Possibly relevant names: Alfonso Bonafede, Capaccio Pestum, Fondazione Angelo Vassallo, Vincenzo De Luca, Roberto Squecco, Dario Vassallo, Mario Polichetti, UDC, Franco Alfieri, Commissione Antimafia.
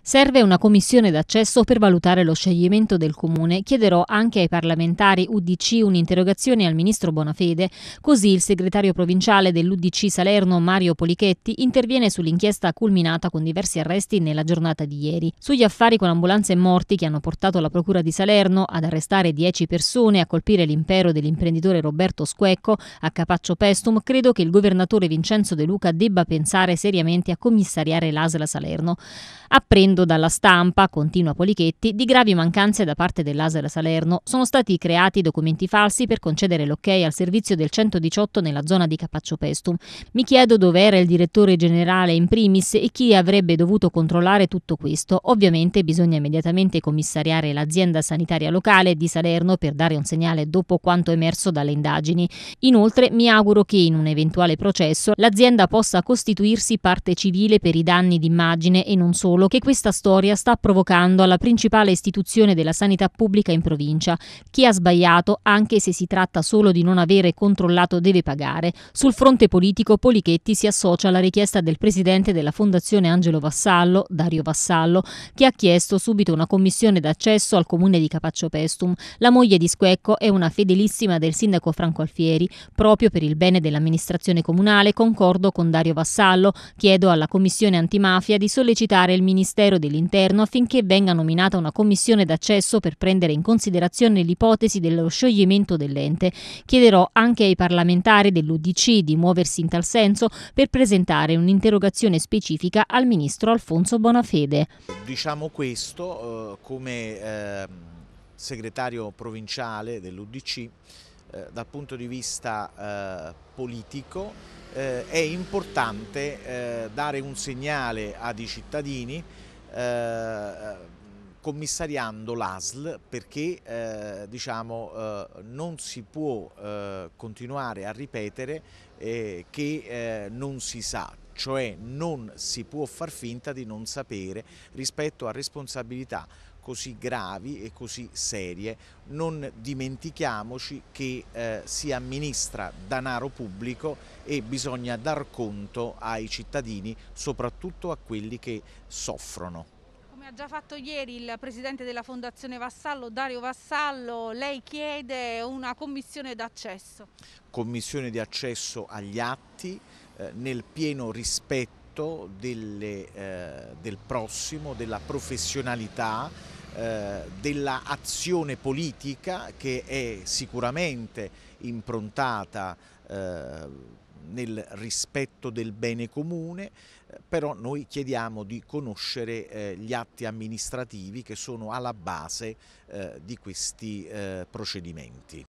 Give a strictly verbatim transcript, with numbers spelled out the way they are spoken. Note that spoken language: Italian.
Serve una commissione d'accesso per valutare lo scioglimento del Comune. Chiederò anche ai parlamentari U D C un'interrogazione al ministro Bonafede. Così il segretario provinciale dell'U D C Salerno, Mario Polichetti, interviene sull'inchiesta culminata con diversi arresti nella giornata di ieri. Sugli affari con ambulanze e morti che hanno portato la Procura di Salerno ad arrestare dieci persone, a colpire l'impero dell'imprenditore Roberto Squecco a Capaccio Pestum, credo che il governatore Vincenzo De Luca debba pensare seriamente a commissariare l'A S L Salerno. Apprendo dalla stampa, continua Polichetti, di gravi mancanze da parte dell'A S L Salerno. Sono stati creati documenti falsi per concedere l'ok al servizio del centodiciotto nella zona di Capaccio Pestum. Mi chiedo dove era il direttore generale in primis e chi avrebbe dovuto controllare tutto questo. Ovviamente bisogna immediatamente commissariare l'azienda sanitaria locale di Salerno per dare un segnale dopo quanto emerso dalle indagini. Inoltre mi auguro che in un eventuale processo l'azienda possa costituirsi parte civile per i danni d'immagine e non solo che questa storia sta provocando alla principale istituzione della sanità pubblica in provincia. Chi ha sbagliato, anche se si tratta solo di non avere controllato, deve pagare. Sul fronte politico Polichetti si associa alla richiesta del presidente della Fondazione Angelo Vassallo, Dario Vassallo, che ha chiesto subito una commissione d'accesso al comune di Capaccio Pestum. La moglie di Squecco è una fedelissima del sindaco Franco Alfieri. Proprio per il bene dell'amministrazione comunale concordo con Dario Vassallo, chiedo alla Commissione Antimafia di sollecitare il Ministero dell'Interno affinché venga nominata una commissione d'accesso per prendere in considerazione l'ipotesi dello scioglimento dell'ente. Chiederò anche ai parlamentari dell'U D C di muoversi in tal senso per presentare un'interrogazione specifica al ministro Alfonso Bonafede. Diciamo questo eh, come eh, segretario provinciale dell'U D C eh, dal punto di vista eh, politico eh, è importante eh, dare un segnale ai cittadini Eh, commissariando l'A S L perché eh, diciamo, eh, non si può eh, continuare a ripetere eh, che eh, non si sa, cioè non si può far finta di non sapere rispetto a responsabilità così gravi e così serie. Non dimentichiamoci che eh, si amministra denaro pubblico e bisogna dar conto ai cittadini, soprattutto a quelli che soffrono. Ha già fatto ieri il presidente della Fondazione Vassallo, Dario Vassallo, lei chiede una commissione d'accesso. Commissione di accesso agli atti eh, nel pieno rispetto delle, eh, del prossimo, della professionalità, eh, della azione politica che è sicuramente improntata eh, nel rispetto del bene comune, però noi chiediamo di conoscere eh, gli atti amministrativi che sono alla base eh, di questi eh, procedimenti.